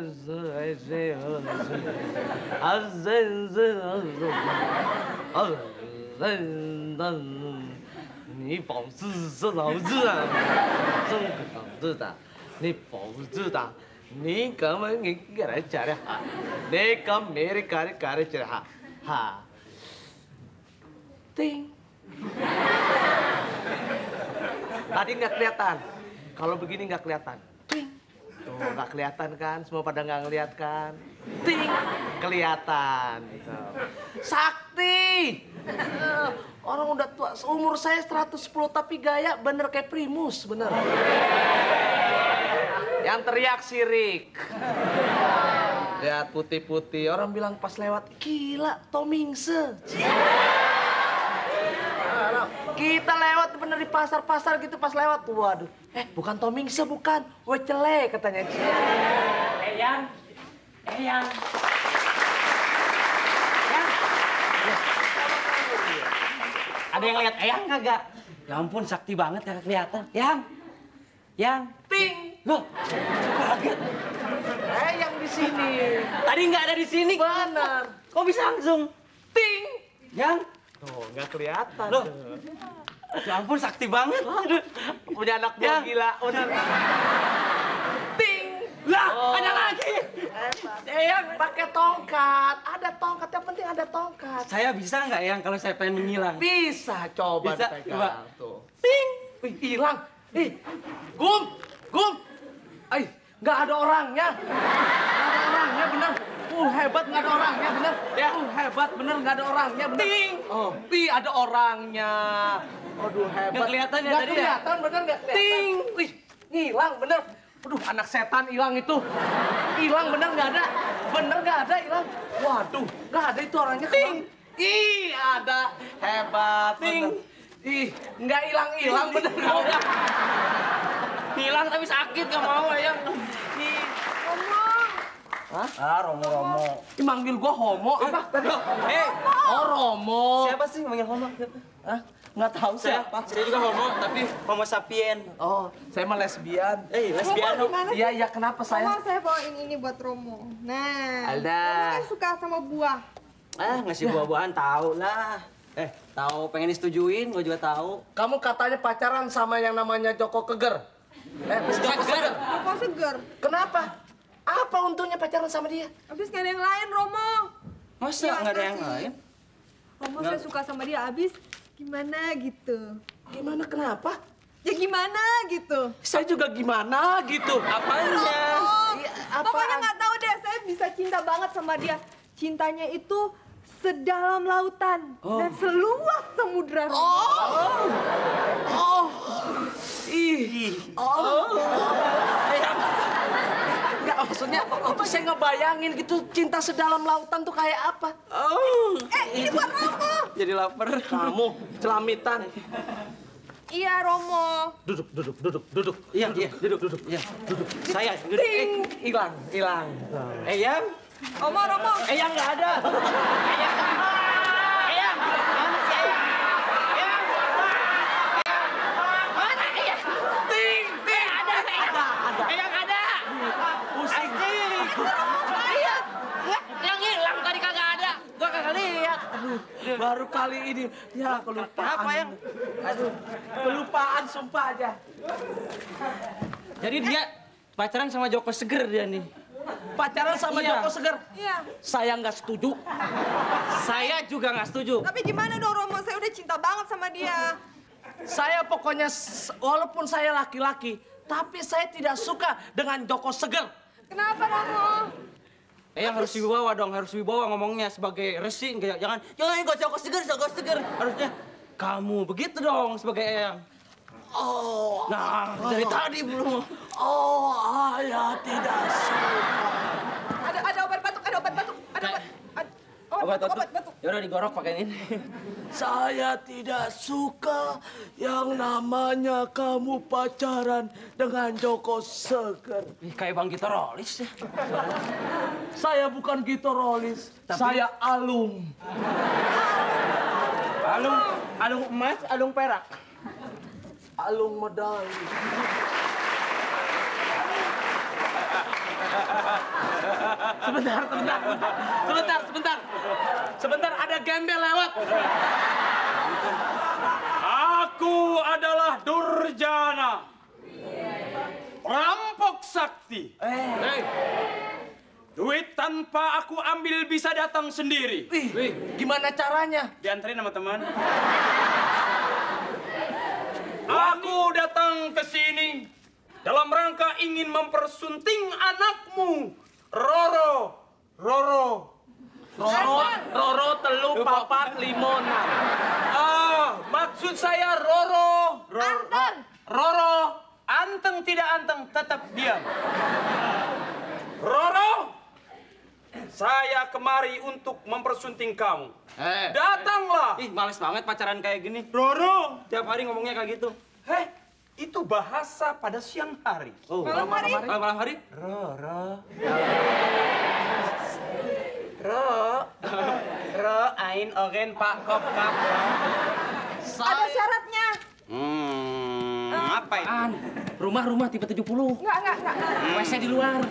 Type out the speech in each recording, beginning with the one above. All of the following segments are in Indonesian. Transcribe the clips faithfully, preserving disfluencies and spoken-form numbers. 你保住这老子啊，这个老子的，你保住的，你干嘛你给他讲的哈？你干嘛你干的干的讲哈？哈，ting. Tadi nggak kelihatan. Kalau begini nggak kelihatan. Ting. Tuh nggak kelihatan kan? Semua pada nggak ngeliat kan? Ting. Kelihatan. Gitu. Sakti. Orang udah tua, umur saya seratus sepuluh tapi gaya bener kayak Primus, bener. Yang teriak sirik. Lihat putih-putih, orang bilang pas lewat, gila, Tomingse. Kita lewat bener di pasar-pasar gitu pas lewat, waduh. Eh, bukan Tomingse, bukan. Wecele katanya. Eh, Yang. Eh, Yang. Ada yang lihat Eyang kagak? Ya ampun, sakti banget kagak kelihatan. Yang, Yang, ting, loh, kaget. Eyang di sini. Tadi nggak ada di sini. Benar. Kok bisa langsung, ting, Yang? Tuh nggak kelihatan. Loh, ya ampun sakti banget. Aduh, punya anak buah gila. Benar. Ting, lah, oh. Ada lagi. Eyang pakai tongkat, ada tongkat, yang penting ada tongkat. Saya bisa nggak Eyang kalau saya pengen menghilang? Bisa, coba bisa, dipegang. Tuh. Ting! Wih, hilang. Ih, gum, gum. Ay, nggak ada orangnya. Nggak ada orangnya, bener. Uh, hebat nggak ada orangnya, bener. Uh, hebat, bener nggak ada orangnya, bener. Ting! Oh, wih, ada orangnya. Aduh, hebat. Nggak kelihatan ya tadi ya? Nggak kelihatan, bener nggak kelihatan. Ting! Wih, hilang, bener. Aduh, anak setan hilang itu. Hilang bener nggak ada. Bener nggak ada hilang. Waduh, nggak ada itu orangnya. Ting. Ih, ada. Hebat. Ting. Bener. Ih, nggak hilang-hilang bener nggak ada. Hilang tapi sakit nggak mau Eyang. Ih, Romo. Hah? Ah, Romo-Romo. Ih, manggil gua homo apa? Eh, oh Romo. Siapa sih manggil homo? Hah? Nggak tahu siapa. Saya juga homo, tapi homo sapien. Oh, saya mah lesbian. Eh, lesbian. Iya, iya, kenapa saya? Mama, saya bawain ini buat Romo. Nah, Romo kan suka sama buah. Ah, ngasih buah-buahan tahu lah. Eh, tahu pengen disetujuin, gua juga tahu. Kamu katanya pacaran sama yang namanya Joko Seger. Eh, Joko Seger. Joko Seger. Kenapa? Apa untungnya pacaran sama dia? Habis nggak ada yang lain, Romo. Masa nggak ada yang lain? Romo, saya suka sama dia, habis gimana gitu? Gimana kenapa? Ya gimana gitu? Saya juga gimana gitu. Apanya? Ya, apaan? Pokoknya nggak tahu deh. Saya bisa cinta banget sama dia. Cintanya itu sedalam lautan oh. Dan seluas samudra. Oh. Oh. Oh. Ih. Oh. Enggak maksudnya itu saya ngebayangin gitu cinta sedalam lautan tuh kayak apa? Oh. Eh, ini buat apa? Jadi lapar. Kamu celamitan. Iya, Romo. Duduk, duduk, duduk, duduk. Iya, duduk, iya. Duduk, duduk. Iya, duduk. Saya duduk. Eh, hilang, hilang. Eyang? Oma, Romo. Eyang nggak ada. Eyang. Eyang. Mana si Eyang? Eyang. Mana Eyang? Ting, ting. Ada, ada. Eyang ada. Pusing. Lihat. Yang hilang tadi kagak ada. Gua kagak lihat. Baru kali ini, ya kelupaan. Apa yang? Aduh, kelupaan sumpah aja. Jadi dia pacaran sama Joko Seger dia nih. Pacaran sama iya. Joko Seger? Iya. Saya nggak setuju. Saya juga nggak setuju. Tapi gimana dong Romo? Saya udah cinta banget sama dia. Saya pokoknya, walaupun saya laki-laki, tapi saya tidak suka dengan Joko Seger. Kenapa Romo? Eyang harus wibawa dong, harus wibawa ngomongnya sebagai resi, jangan jangan gua Joko Seger, Joko Seger. Harusnya kamu begitu dong sebagai Eyang. Oh. Nah, oh. Dari tadi belum. Oh, ayah tidak suka. Ada ada obat batuk, ada obat batuk, ada obat. Ada, obat, obat batuk, obat batuk. Ya udah digorok pakai ini. Saya tidak suka yang namanya kamu pacaran dengan Joko Seger. Ih, kayak Bang Gitarolis ya. Saya bukan gitarolis, tapi saya alum. Alum, alum emas, alum perak, alum medali. Sebentar, sebentar, sebentar, sebentar, sebentar, sebentar, ada gembel lewat. Aku adalah Durjana, perampok sakti. Hey. Duit tanpa aku ambil bisa datang sendiri. Wih, Wih. Gimana caranya? Dianterin sama teman. Aku datang ke sini dalam rangka ingin mempersunting anakmu, Roro, Roro, Roro, Roro telu papat limonan. Ah, maksud saya Roro, Roro, Roro, anteng tidak anteng tetap diam. Roro. Saya kemari untuk mempersunting kamu. Hey. Datanglah. Ih, males banget pacaran kayak gini. Roro, tiap hari ngomongnya kayak gitu. Heh, itu bahasa pada siang hari. Oh, malam, malam hari? Malam, malam hari? Roro. Ro. Ro ain ogen pak kop kap. Ada syaratnya. Hmm, uh, apa itu? Rumah-rumah tipe tujuh puluh. Enggak, enggak, enggak. Wes di luar.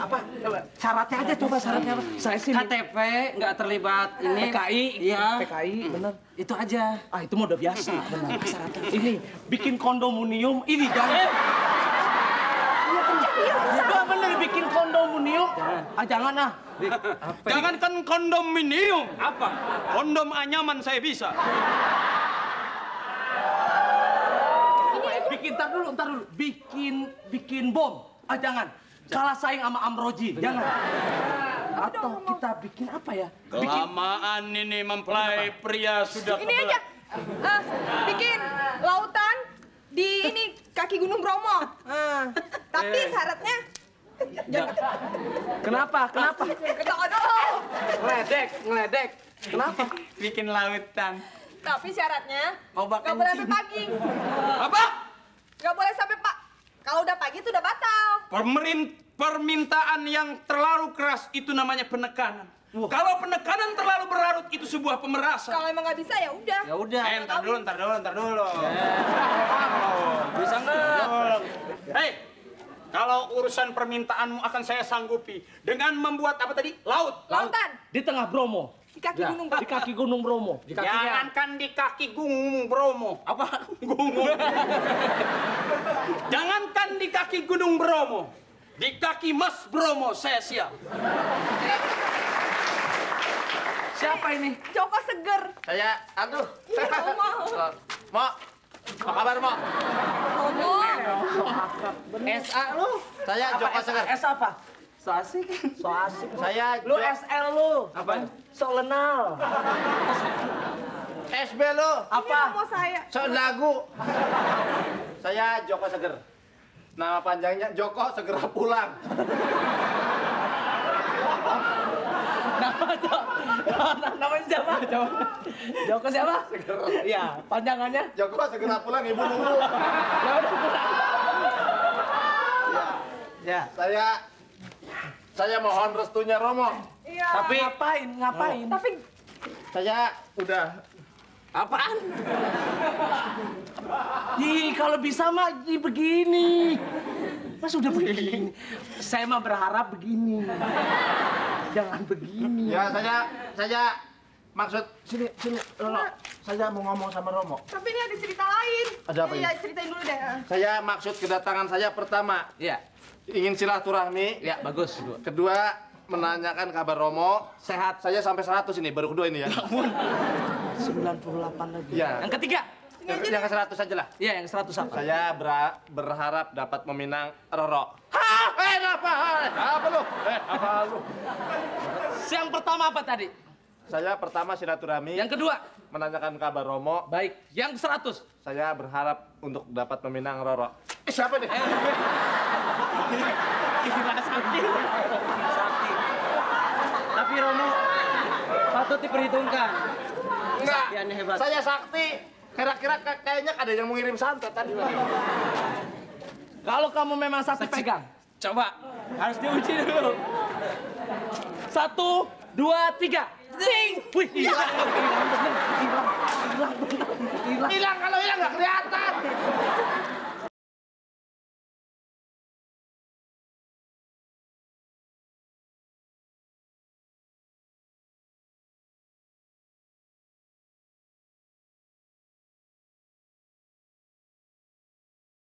Apa coba syaratnya aja coba syaratnya apa? Saya sih K T P nggak terlibat ini P K I iya P K I bener itu aja ah itu mah udah biasa benar syaratnya ini bikin kondominium ini jangan udah bener bikin kondominium ah jangan ah jangan kan kondominium apa kondom anyaman saya bisa bikin ntar dulu ntar dulu bikin bikin bom ah jangan kalah saing sama Amroji, jangan. Atau kita bikin apa ya? Kelamaan ini mempelai pria sudah ini aja, uh, bikin lautan di ini kaki Gunung Bromo. Uh, tapi syaratnya... Jangan. Kenapa? Kenapa? Ketawa-tawa. Ngeledek, ngeledek. Kenapa? Bikin lautan. Tapi syaratnya... Nggak boleh sampai pagi. Apa? Nggak boleh sampai pagi. Kalau udah pagi itu udah batal. Permerin, permintaan yang terlalu keras itu namanya penekanan. Wow. Kalau penekanan terlalu berlarut itu sebuah pemerasan. Kalau emang nggak bisa ya udah. Ya udah. Eh, ntar dulu, ntar dulu, ntar dulu. Yeah. Bisa nggak? Hei, kalau urusan permintaanmu akan saya sanggupi dengan membuat apa tadi? Laut. Lautan. Di tengah Bromo. Di kaki ya. Gunung Bromo. Di kaki Gunung Bromo. Di jangankan di kaki Gunung Bromo. Apa? Gunung. Jangankan di kaki Gunung Bromo. Di kaki Mas Bromo saya siap. Siapa ini? Joko Seger. Saya aduh. Iya, mau. Mau. Apa kabar, Mo? Mo. S A lu. Saya Joko Seger. S apa? So asik. So asik. Saya lu S L lu. Apa? So lenal. S B lu. Apa? Ini mau saya. So lagu. Saya Joko Seger. Nama panjangnya Joko Segera Pulang. Nama Joko. Namanya siapa? Joko siapa? Segera. Iya, panjangannya Joko Segera Pulang Ibu Nunggu. Ya udah pulang. Ya, saya saya mohon restunya Romo. Iya. Tapi ngapain? Ngapain? Oh. Tapi saya udah apaan? Ih, kalau bisa mah begini. Mas udah begini. Saya mah berharap begini. Jangan begini. Ya, saya saya maksud sini sini Romo. Saya mau ngomong sama Romo. Tapi ini ada cerita lain. Ada apa? Iya, ceritain dulu deh. Saya maksud kedatangan saya pertama, ya. Ingin silaturahmi. Ya, bagus. Kedua, menanyakan kabar Romo. Sehat. Saya sampai seratus ini, baru kedua ini ya. Bangun. sembilan puluh delapan lagi. Ya. Yang ketiga. Yang, yang ke seratus aja lah. Iya, yang seratus apa? Saya ber berharap dapat meminang Roro. Hah? Eh, apa? Apa lu? Eh, apa lu? Yang pertama apa tadi? Saya pertama silaturahmi. Yang kedua? Menanyakan kabar Romo. Baik. Yang seratus? Saya berharap untuk dapat meminang Roro. Eh, siapa nih? Eh, gimana sakti? Sakti. Tapi Romo patut diperhitungkan. Enggak, saya sakti. Kira-kira kayaknya ada yang mengirim santet tadi. Kalau kamu memang sakti pegang. Coba, harus diuji dulu. Satu, dua, tiga. Zing! Wih, hilang. Hilang, hilang, hilang. Hilang, kalau hilang nggak kelihatan.